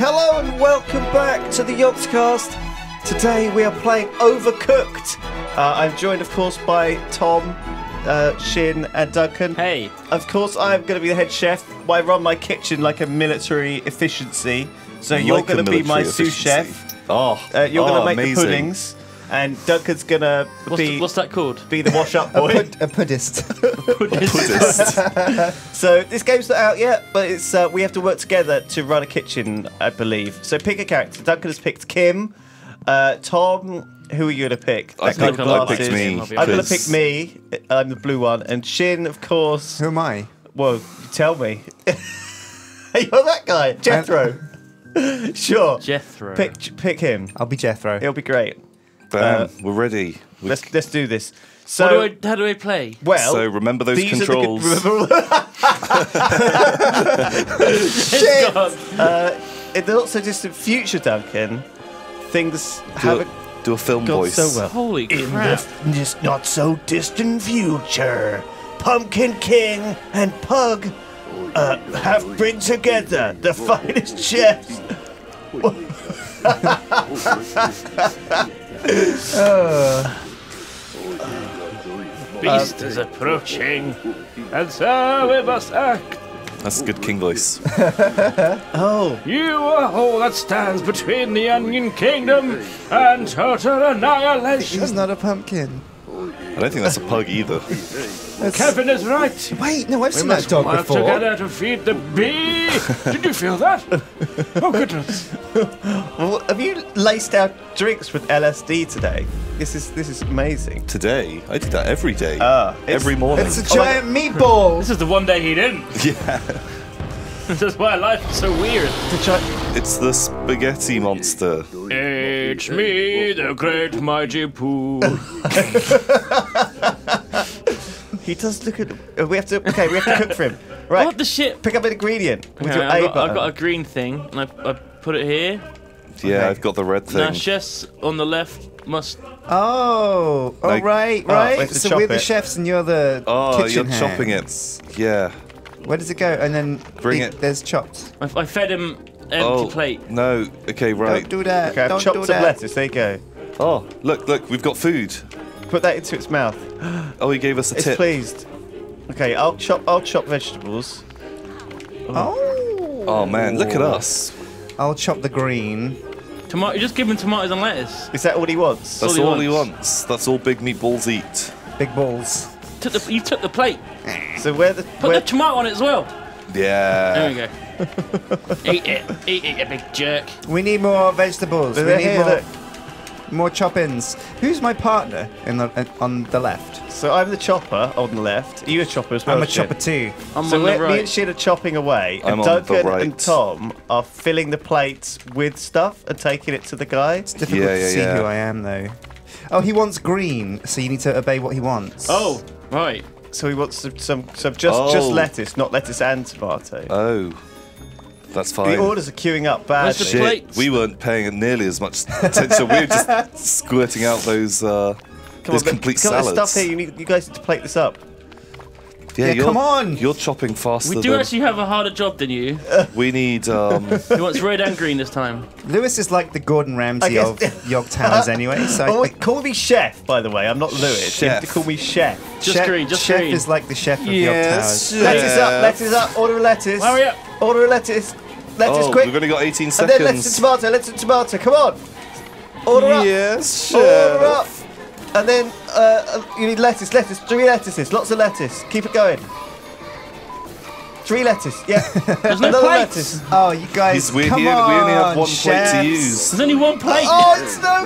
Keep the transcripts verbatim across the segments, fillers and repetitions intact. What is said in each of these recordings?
Hello and welcome back to the Yogscast. Today we are playing Overcooked. Uh, I'm joined, of course, by Tom, uh, Sjin, and Duncan. Hey. Of course, I'm going to be the head chef. I run my kitchen like a military efficiency. So like you're going to be my sous chef. Oh, uh, you're oh, going to make amazing. the puddings. And Duncan's gonna what's be the, what's that called? Be the wash-up boy, a, pud a pudist. a pudist. So this game's not out yet, but it's uh, we have to work together to run a kitchen, I believe. So pick a character. Duncan has picked Kim, uh, Tom. Who are you gonna pick? I picked me. I'm gonna pick me. I'm the blue one, and Sjin, of course. Who am I? Well, tell me. You're that guy, Jethro. Sure. Jethro. Pick pick him. I'll be Jethro. It'll be great. Bam, uh, we're ready. We let's let's do this. So what do I, how do I play? Well, so remember those these controls. Are the Shit. Uh, in the not so distant future, Duncan, things do haven't a, do a film gone voice. So well. Holy crap! In this not so distant future, Pumpkin King and Pug uh, have bring together the finest chefs. uh, Beast um, is approaching, and so we must act. That's a good King voice. Oh. You are all that stands between the Onion Kingdom and total annihilation. He's not a pumpkin. I don't think that's a pug either. Kevin is right. Wait, no, I've we seen that dog work before. Together to feed the bee. Did you feel that? Oh goodness! Well, have you laced our drinks with L S D today? This is this is amazing. Today, I did that every day. Ah, every morning. It's a giant oh, meatball. This is the one day he didn't. Yeah. This is why life is so weird. It's the spaghetti monster. It's me, the great Maji Poo. He does look at. We have to. Okay, we have to cook for him. Right. What the shit? Pick up an ingredient. With okay, your I've, a got, I've got a green thing, and I, I put it here. Yeah, okay. I've got the red thing. Now, chefs on the left must. Oh, oh like, right, right. Oh, we so we're it. the chefs, and you're the oh, kitchen you're hand. chopping it. Yeah. Where does it go? And then bring it. There's chopped. I, I fed him empty oh, plate. No. Okay. Right. Don't do that. Okay, I've Don't chopped do some that. lettuce. There you go. Oh, look, look. We've got food. Put that into its mouth. Oh, he gave us a it's tip. It's pleased. Okay. I'll chop. I'll chop vegetables. Oh. Oh man, look at us. I'll chop the green. Tomato. Just give him tomatoes and lettuce. Is that all he wants? That's all, all he, wants. he wants. That's all big meatballs eat. Big balls. Took the, you took the plate. So where the put where the tomato on it as well. Yeah. There we go. Eat it, eat it, you big jerk. We need more vegetables. We need here, more, look. more choppins. Who's my partner in the in, on the left? So I'm the chopper on the left. Are you a chopper as well? I'm a chopper too. I'm so on the right. Me and Shin are chopping away, I'm and Duncan right. and Tom are filling the plates with stuff and taking it to the guy. It's difficult yeah, yeah, to see yeah. who I am though. Oh, he wants green, so you need to obey what he wants. Oh, right. So he wants some, some, some just, oh. just lettuce, not lettuce and tomato. Oh, that's fine. The orders are queuing up badly. Where's the plates? We weren't paying nearly as much attention. We were just squirting out those, uh, come those on, complete but, salads. Come on, there's stuff here. You, need, you guys need to plate this up. Yeah, yeah come on. You're chopping faster. We do than actually have a harder job than you. We need. Um... He wants red and green this time. Lewis is like the Gordon Ramsay of Yog Towers anyway. So oh, wait, call me Chef, by the way. I'm not Lewis. Chef. You have to call me Chef. Just chef, green, just chef green. Chef is like the Chef of yes, Yog Towers. Lettuce up, lettuce up. Order a lettuce. Hurry up. Order a lettuce. Lettuce oh, quick. We've only got eighteen seconds. And then lettuce and tomato, lettuce and tomato. Come on. Order up. Yes, Chef. Order up. And then uh, you need lettuce, lettuce, three lettuces, lots of lettuce. Keep it going. Three lettuce, yeah. There's no plates. Oh, you guys, weird come here. on, we only have one chefs. plate to use. There's only one plate. Oh, it's no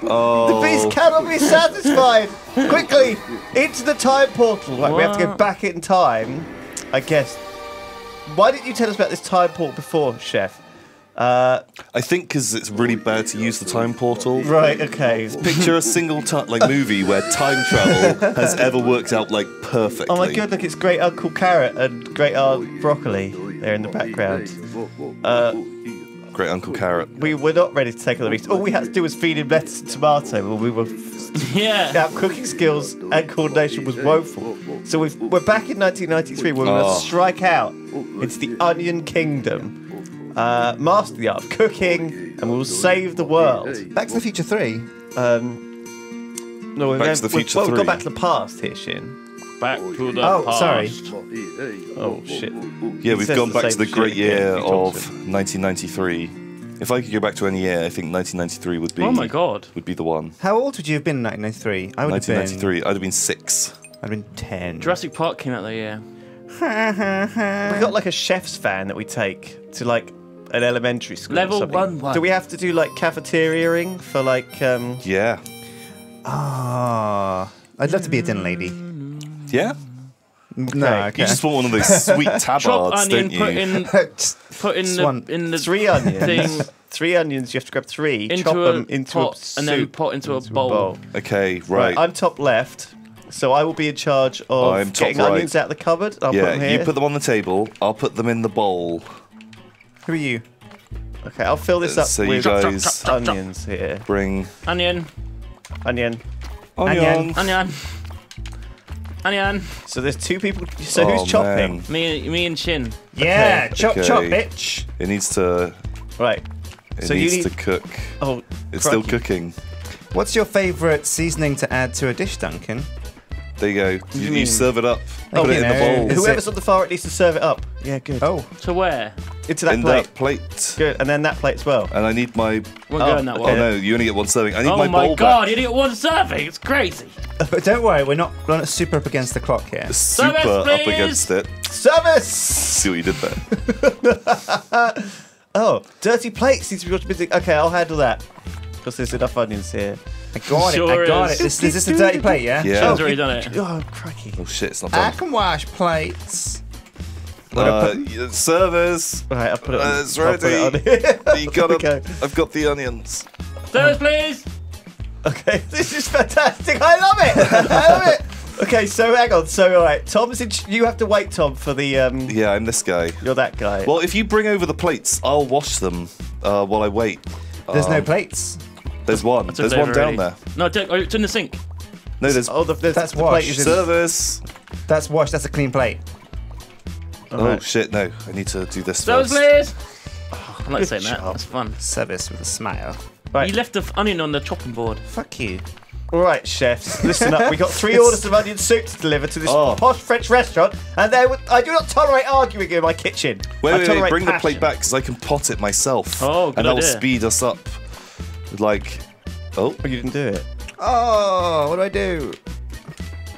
good. Oh. The beast cannot be satisfied. Quickly, into the time portal. Right, what? We have to go back in time, I guess. Why didn't you tell us about this time portal before, Chef? Uh, I think because it's really bad to use the time portal. Right, okay. Picture a single like movie where time travel has ever worked out like perfectly. Oh my god, look, it's Great Uncle Carrot and Great Aunt Broccoli there in the background. Uh, Great Uncle Carrot. We were not ready to take on the beast. All we had to do was feed him lettuce and tomato while we were... Yeah. Our cooking skills and coordination was woeful. So we've, we're back in nineteen ninety-three where we oh. must strike out into the Onion Kingdom. uh, master the art of cooking, and we will save the world. Back to the Future three? Um, no, Back to the Future well, three. Well, we've gone back to the past here, Sjin. Back to the oh, past. Oh, sorry. Oh, shit. Yeah, we've gone back to the great year of nineteen ninety-three. If I could go back to any year, I think nineteen ninety-three would be. Oh my god! Would be the one. How old would you have been in nineteen ninety-three? I would have been. nineteen ninety-three. I'd have been six. I'd have been ten. Jurassic Park came out that year. We got like a chef's van that we take to like an elementary school. Level or something. one one. Do we have to do like cafeteria-ing for like? Um... Yeah. Ah, oh, I'd love to be a dinner lady. Yeah. Okay. No, okay. You just want one of those sweet tabards, Drop onion, don't you? Put in, put in the, in the three onions. Thing. Three onions. You have to grab three, into chop them into pot, a soup, and then pot into, into a, bowl. a bowl. Okay, right. right. I'm top left, so I will be in charge of I'm getting right. onions out of the cupboard. I'll yeah, put them here. You put them on the table. I'll put them in the bowl. Who are you? Okay, I'll fill this uh, up so with you guys onions here. Bring onion, onion, onion, onion. Onion. So there's two people. So oh, who's chopping? Man. Me, me and Sjin. Yeah, okay. chop, okay. chop, bitch. It needs to. Right. It so needs you need... to cook. Oh, it's crunky. Still cooking. What's your favourite seasoning to add to a dish, Duncan? There you go. Mm. You, you serve it up. Oh, put it know. in the bowl. Is Whoever's it... on the far right needs to serve it up. Yeah, good. Oh, to where? Into that in plate. that plate. Good, and then that plate as well. And I need my. We're oh, going that way. Oh no, you only get one serving. I need oh, my, my bowl. Oh my god, back. you only get one serving. It's crazy. But don't worry, we're not, we're not super up against the clock here. Super Service, up against it. Service! See what you did there. Oh, dirty plates needs to be watched busy. Okay, I'll handle that. Because there's enough onions here. I got sure it, I got is. it. This, is this a dirty plate, yeah? Yeah. She's already done it. Oh, crikey. Oh shit, it's not done. I can wash plates. Uh, put... Servers. Right, I'll put it on. Uh, it's ready. I'll put it on. You gotta, okay. I've got the onions. Service, please! Okay, this is fantastic. I love it. I love it. Okay, so hang on. So, all right, Tom's. In you have to wait, Tom, for the. Um, yeah, I'm this guy. You're that guy. Well, if you bring over the plates, I'll wash them uh, while I wait. There's um, no plates. There's one. There's one down already. there. No, it's in the sink. No, there's. Oh, the, there's that's the wash. Plate is Service. That's wash. That's a clean plate. All oh right. shit! No, I need to do this Service, first. Please. Oh, I'm not saying that. That's fun. Service with a smile. Right. You left the onion on the chopping board. Fuck you. All right, chefs, listen up. We got three orders of onion soup to deliver to this oh. posh French restaurant, and they would, I do not tolerate arguing in my kitchen. Wait, I wait, wait, bring passion. the plate back because I can pot it myself. Oh, good And idea. I'll speed us up. Like, oh, you didn't do it. Oh, what do I do?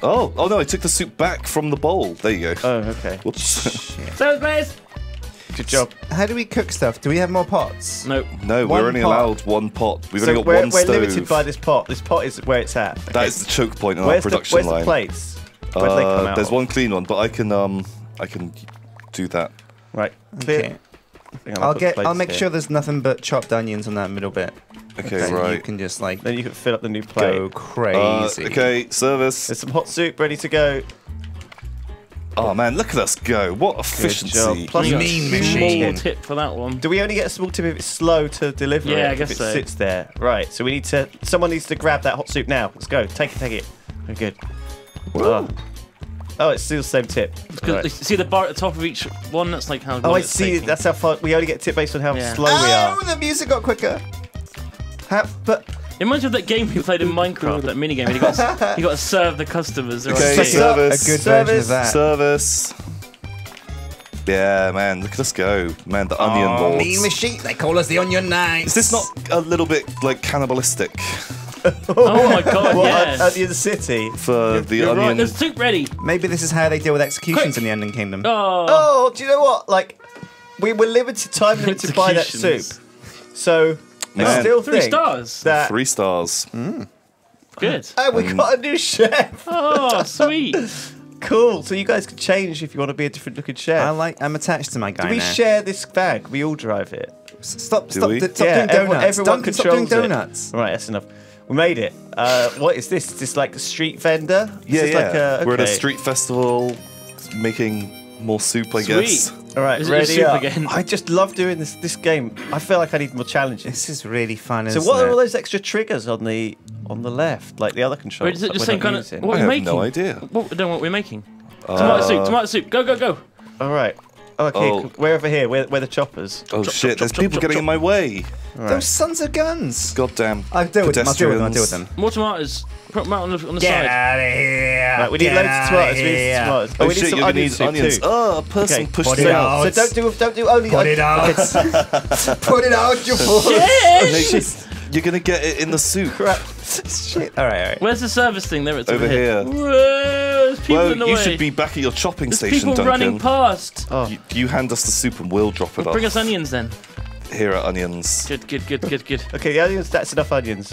Oh, oh no, I took the soup back from the bowl. There you go. Oh, okay. Whoops. So, please. Good job. How do we cook stuff? Do we have more pots? Nope. No, one we're only pot. allowed one pot. We've so only got we're, one we're stove. We're limited by this pot. This pot is where it's at. Okay. That is the choke point in where's our production the, where's line. Where's the plates? Where do uh, they come out? There's one clean one, but I can um I can do that. Right. Okay. I'll get. I'll make here. sure there's nothing but chopped onions on that middle bit. Okay, okay, right. You can just like. Then you can fill up the new plate. Go crazy. Uh, okay, service. There's some hot soup ready to go. Oh man, look at us go! What efficiency! Plus you mean a small tip for that one. Do we only get a small tip if it's slow to deliver? Yeah, it, I guess if it so. sits there, right? So we need to. Someone needs to grab that hot soup now. Let's go. Take it, take it. Very good. Oh. oh, it's still the same tip. Right. See the bar at the top of each one. That's like how. Oh, I see. Taking. That's how far. We only get a tip based on how yeah. slow oh, we are. Oh, the music got quicker. How, but. Imagine that game we played in Minecraft, that minigame, and you got to, you got to serve the customers. Okay, right? service. A good version of that. Service. Yeah, man, look at us go. Man, the oh, onion balls. Me machine, they call us the Onion Knights. Is this not a little bit, like, cannibalistic? Oh my god, well, yes. At, at the city. For the You're onion. Right, there's soup ready. Maybe this is how they deal with executions Quick. in the Onion Kingdom. Oh. oh, do you know what? Like, we were limited, time limited by that soup. So... Man. I still three think stars. That three stars. Mm. Good. And we mm. got a new chef. Oh, sweet. Cool. So you guys can change if you want to be a different looking chef. I like. I'm attached to my guy. Do we now. share this bag? We all drive it. Stop. Do stop. We? Stop yeah, doing donuts. Everyone, everyone stop doing donuts. It. Right. That's enough. We made it. Uh, what is this? Is this like a street vendor? Is yeah. This yeah. Like a, okay. We're at a street festival, making more soup, I sweet. guess. All right, is ready soup up. Again? I just love doing this this game. I feel like I need more challenges. This is really fun. So, isn't what it? are all those extra triggers on the on the left, like the other controls? Wait, is it just saying kind of what we're making? I have no idea. What, don't know what we're making. Uh, tomato soup, tomato soup. Go, go, go. All right. Oh, okay, oh. We're over here. We're, we're the choppers. Oh, chop, shit, chop, there's chop, people chop, getting chop. in my way. Right. Those sons of guns. Goddamn. I deal with them. I deal with them. I deal with them. More tomatoes. Put them out on the, on the Get side. Get out of here. Right, we need Get loads of tomatoes. We need some tomatoes. Oh, oh, we need shit, some you're onions, need onions. Oh, a person okay. pushed it out. out. So don't do, don't do only Put onions. it out. Put it out, you boy. Shit. You're going to get it in the soup. Crap. Shit. All right, all right. Where's the service thing? There it's over, over here. here. Whoa, there's people well, in the you way. should be back at your chopping there's station, Duncan. There's people running past. Oh. You, you hand us the soup and we'll drop it well, off. Bring us onions then. Here are onions. Good, good, good, good, good. Okay, the onions, that's enough onions.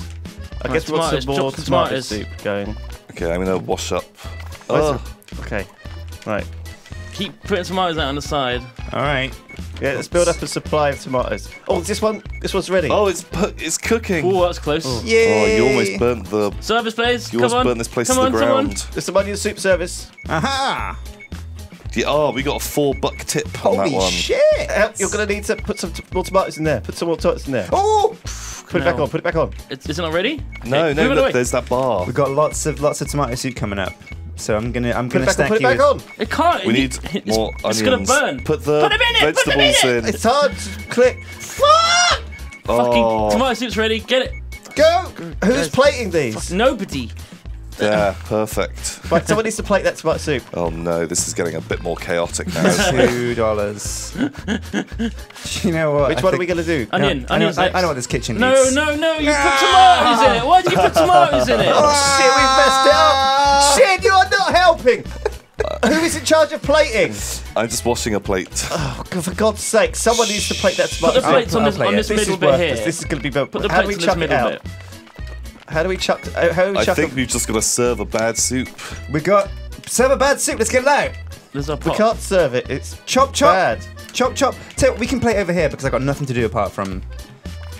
I right, guess we want some more tomato soup going. Okay, I'm going to wash up. Oh. The, okay, right. Keep putting tomatoes out on the side. All right. Yeah, let's build up a supply of tomatoes. Oh, this one, this one's ready. Oh, it's it's cooking. Oh, that's close. Oh. Yay! Oh, you almost burnt the service place. You almost burnt this place to the ground. There's some onion soup service. Aha! Yeah, oh, we got a four buck tip on that one. Holy shit! Uh, you're gonna need to put some t more tomatoes in there. Put some more tomatoes in there. Oh! Put it back on. Put it back on. It's, is it not ready? No, no. Look, there's that bar. We've got lots of lots of tomato soup coming up. So I'm gonna, I'm gonna stack you. Put it back on. It can't. We need more onions. It's gonna burn. Put the vegetables in. It's hard. Click. Fuck! Fucking tomato soup's ready. Get it. Go. Who's plating these? Nobody. Yeah, perfect. Right, someone needs to plate that tomato soup. Oh no, this is getting a bit more chaotic now. Two dollars. You know what? Which one are we gonna do? Onion. Onion. I know what this kitchen needs. No, no, no! You put tomatoes in it. Why did you put tomatoes in it? Oh shit, we messed it up. Shit, you are not helping! Who is in charge of plating? I'm just washing a plate. Oh, for God's sake, someone needs to plate that tomato. Put the plates on this, on this this middle bit here. This is going to be built. Put the plates on this middle bit. How do we chuck it out? How do we chuck it? I think we've just got to serve a bad soup. We got... Serve a bad soup, let's get it out! There's a pot. We can't serve it, it's... Chop, chop! Bad. Chop, chop! So we can plate over here because I've got nothing to do apart from...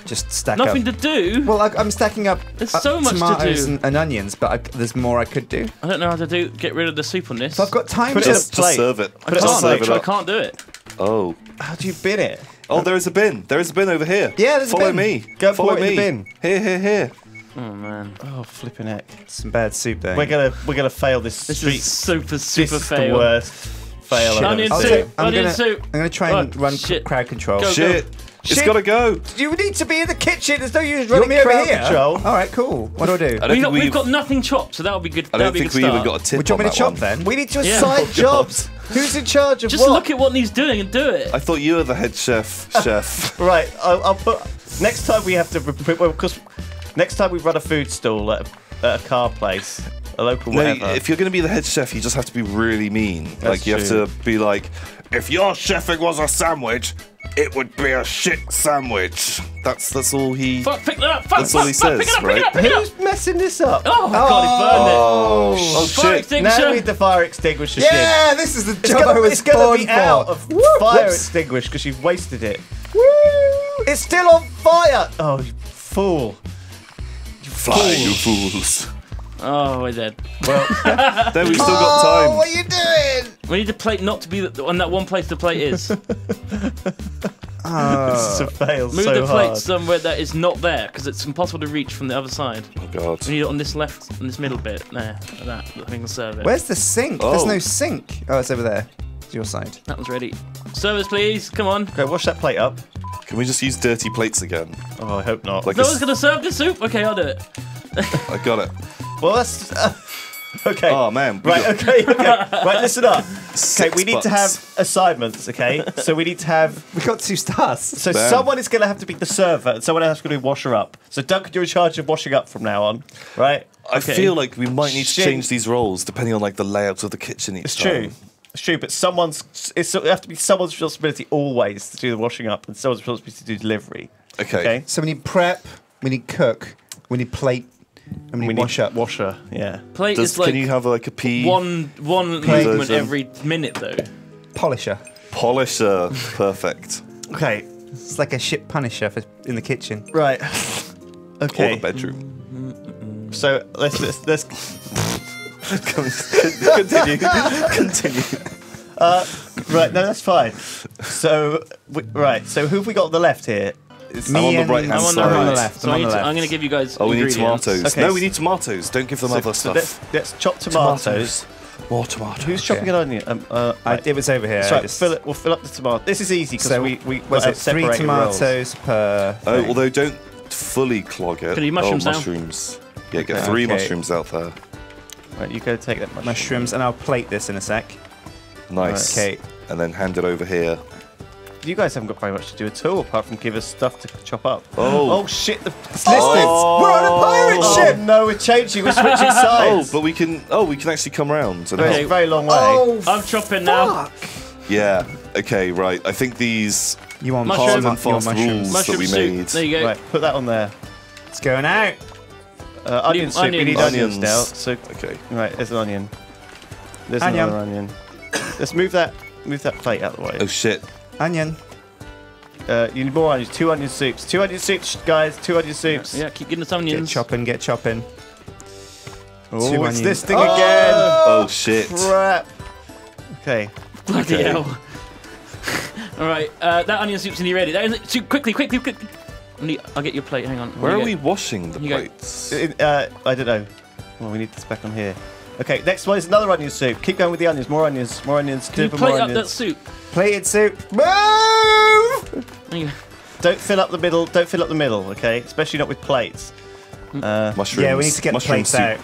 Just stack Nothing up. to do. Well, I, I'm stacking up. There's up so much tomatoes to do. And, and onions, but I, there's more I could do. I don't know how to do. Get rid of the soup on this. So I've got time Put to just, just serve it. I can't, just serve it I can't do it. Oh. How do you bin it? Oh, there is a bin. There is a bin over here. Yeah, there's Follow a bin. Follow me. Go Follow me. The bin. Here, here, here. Oh man. Oh flipping heck. Some bad soup there. We're gonna we're gonna fail this. This street. is super super this fail. Is the worst fail. Shit. Onion soup. Soup. I'm onion gonna, soup. I'm gonna try and oh, run shit. crowd control. Go, shit. Go. Shit. It's gotta go. You need to be in the kitchen. There's no use running me over here. Control. All right, cool. What do I do? I we got, we've, we've got nothing chopped, so that'll be good. I don't think we start. even got a tip. Would you want me to chop one? then? We need to assign yeah. jobs. Who's in charge of Just what? Just look at what he's doing and do it. I thought you were the head chef. Chef. Right. I'll, I'll put. Next time we have to. Because next time we run a food stall at a, at a car place. A local no, whatever. If you're going to be the head chef, you just have to be really mean. That's like you true. have to be like, if your chefing was a sandwich, it would be a shit sandwich. That's that's all he. Fuck! Pick that up! Fuck! That's fuck, all he fuck, says, pick it up, right? Pick it up, pick it up. Who's messing this up? Oh, oh God! He burned it. Oh, oh shit! Fire extinguisher. Now we need the fire extinguisher. Yeah, shit. This is the it's job gonna, I was It's going to be for. out of Woo, fire whoops. extinguisher because you've wasted it. Woo! It's still on fire. Oh, you fool! You fly, fool. you fools! Oh, we're dead. Well, then we've still oh, got time. What are you doing? We need to plate not to be on that one place the plate is. Oh, this fails Move so the plate hard. somewhere that is not there, because it's impossible to reach from the other side. Oh, God. We need it on this left, on this middle bit. There, like that. I think we'll serve it. Where's the sink? Oh. There's no sink. Oh, it's over there. It's your side. That one's ready. Service, please. Come on. Okay, wash that plate up. Can we just use dirty plates again? Oh, I hope not. Like no one's going to serve this soup? Okay, I'll do it. I got it. Well, that's uh, okay. Oh man, right. Got... Okay, okay. Right, listen up. Six okay, we need bucks. to have assignments. Okay, so we need to have. We got two stars. So Damn. someone is going to have to be the server, and someone else is going to be washer up. So Duncan, you're in charge of washing up from now on, right? I okay. feel like we might need to Shit. change these roles depending on like the layout of the kitchen each it's time. It's true. It's true, but someone's it's it have to be someone's responsibility always to do the washing up, and someone's responsibility to do delivery. Okay. okay? So we need prep. We need cook. We need plate. I mean, we need wash up. washer, yeah. Plate Does, is like can you have like a pea? One one movement every minute though. Polisher. Polisher, perfect. Okay, it's like a shit punisher for in the kitchen. Right. Okay. Or the bedroom. Mm-mm. So let's let's, let's continue. continue. Uh, right, no, that's fine. So we, right, so who've we got on the left here? It's me I'm on the right hand side. I'm on the left. So I'm, I'm, to, I'm going to give you guys. Oh, we need tomatoes. Okay. No, we need tomatoes. Don't give them so, other so stuff. Let's, let's chop tomatoes. tomatoes. More tomato. Who's chopping an onion? Um, uh, I, it was over here. So fill it, we'll fill up the tomato. This is easy because so we, we was it three tomatoes per. Oh, uh, although don't fully clog it. Can you mushrooms oh, now? Mushrooms. Yeah, get okay. three okay. mushrooms out there. Right, you go take that mushroom. Mushrooms, and I'll plate this in a sec. Nice. Right. Okay. And then hand it over here. You guys haven't got very much to do at all, apart from give us stuff to chop up. Oh, oh shit! The it's listed. Oh. We're on a pirate oh. ship. No, we're changing. We're switching sides. Oh, but we can. Oh, we can actually come round. Okay. It's a very long way. Oh, I'm chopping now. Yeah. Okay. Right. I think these. You want mushrooms? And fast mushrooms. Rules mushroom that we soup. Made. There you go. Right. Put that on there. It's going out. Uh, onion New, soup. Onions. We need onions, onions now. So okay. Right. There's an onion. There's onion. another onion. Let's move that. Move that plate out of the way. Oh shit. Onion. Uh, you need more onions. Two onion soups. Two onion soups, guys. Two onion soups. Yeah, yeah keep giving us onions. Get chopping, get chopping. Oh, Two it's this thing oh, again. Oh, shit. Crap. Okay. Bloody okay. hell. All right, uh, that onion soup's nearly ready. That onion soup, quickly, quickly, quickly. I'll get your plate. Hang on. Where, Where are we washing the plates? It, uh, I don't know. Well, we need this back on here. Okay, next one is another onion soup. Keep going with the onions. More onions. More onions. Can you plate more onions. up that soup? Plated soup. Move! Don't fill up the middle. Don't fill up the middle, okay? Especially not with plates. Uh, Mushrooms. Yeah, we need to get the plates soup. out.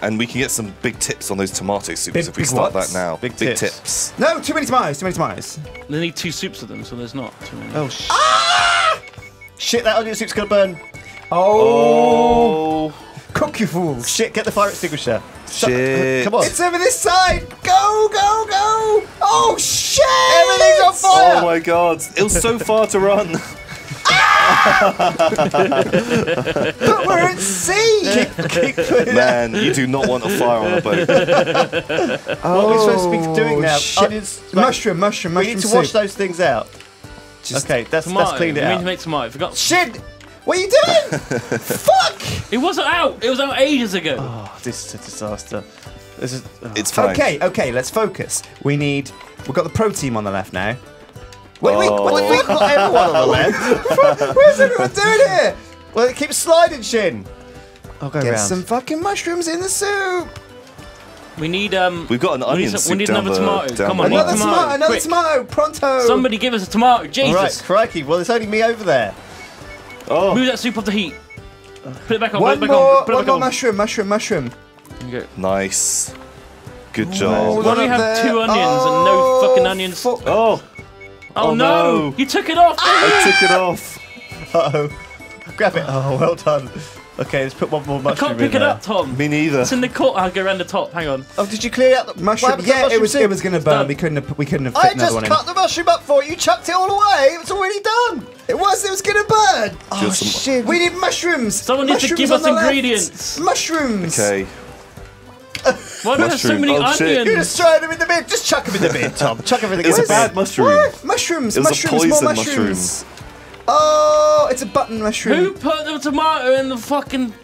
And we can get some big tips on those tomato soups big, if we start what? that now. Big, big tips. tips. No, too many tomatoes. Too many tomatoes. They need two soups of them, so there's not too many. Oh, shit. Ah! Shit, that onion soup's going to burn. Oh. oh. Cook, you fools. Shit, get the fire extinguisher. Shit. Come on. It's over this side. Go, go, go. Oh, shit. Everything's on fire. Oh, my God. It was so far to run. But we're at sea. Keep, keep putting Man, you do not want a fire on a boat. Oh, what are we supposed to be doing now? Onions, mushroom, mushroom, mushroom We need to soup. wash those things out. Just okay, that's, that's cleaned it out. We need to make tomato. Forgot. Shit. What are you doing? Fuck! It wasn't out. It was out ages ago. Oh, this is a disaster. This is. Oh. It's fine. Okay, okay. Let's focus. We need. We've got the pro team on the left now. Wait, oh. wait, wait, wait! Not everyone on the left. Where's everyone doing here? Well, it keeps sliding, Sjin. I'll go Get round. some fucking mushrooms in the soup. We need um. We've got an onion. We need, soup we need another tomato. Come on, another tomato. tomato another Quick. tomato. Pronto. Somebody give us a tomato. Jesus. All right, crikey. Well, it's only me over there. Oh. Move that soup off the heat. Put it back on. One put it back more, on. Put it one back more on. mushroom, mushroom, mushroom. Okay. Nice. Good job. Why do you have there. two onions oh, and no fucking onions? Fu oh. oh. Oh no. no. You took it off. I took it off. Uh oh. Grab it. Oh, well done. Okay, let's put one more mushroom. I can't pick in it there. up, Tom. Me neither. It's in the corner. I'll go around the top. Hang on. Oh, did you clear out the mushroom? Yeah, the mushroom it was. Soup? It was going to burn. Done. We couldn't. Have, we couldn't have. I just one cut in. the mushroom up for you. You chucked it all away. It was already done. It was. It was going to burn. Oh shit! We need mushrooms. Someone needs to give us ingredients. Mushrooms. Okay. Why do we have so many oh, onions? Shit. You're just throwing them in the bin. Just chuck them in the bin, Tom. Chuck everything. It's a bad mushroom. What? Mushrooms. It was mushrooms. A poison more mushrooms. Mushroom. Oh, it's a button mushroom. Who put the tomato in the fucking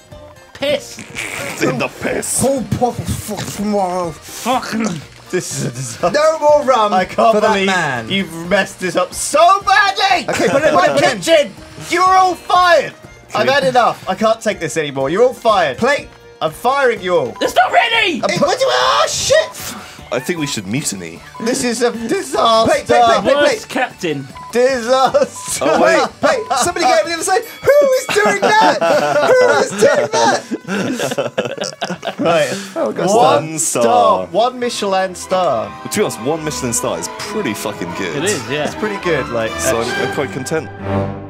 piss? in the piss. Oh, tomorrow. Fucking. This is a disaster. No more rum. I can't for believe that man. You've messed this up so badly. Okay, put it in my kitchen. You're all fired. Can I've we... had enough. I can't take this anymore. You're all fired. Plate. I'm firing you all. It's not ready. I'm it... Oh shit. I think we should mutiny. This is a disaster. Plate, plate, plate, plate, plate. Captain. Disaster. Oh, wait. Wait, somebody go over the other side. Who is doing that? Who is doing that? Right. Oh, God. One, one star. star. One Michelin star. Well, to be honest, one Michelin star is pretty fucking good. It is, yeah. It's pretty good. Like, so I'm, I'm quite content.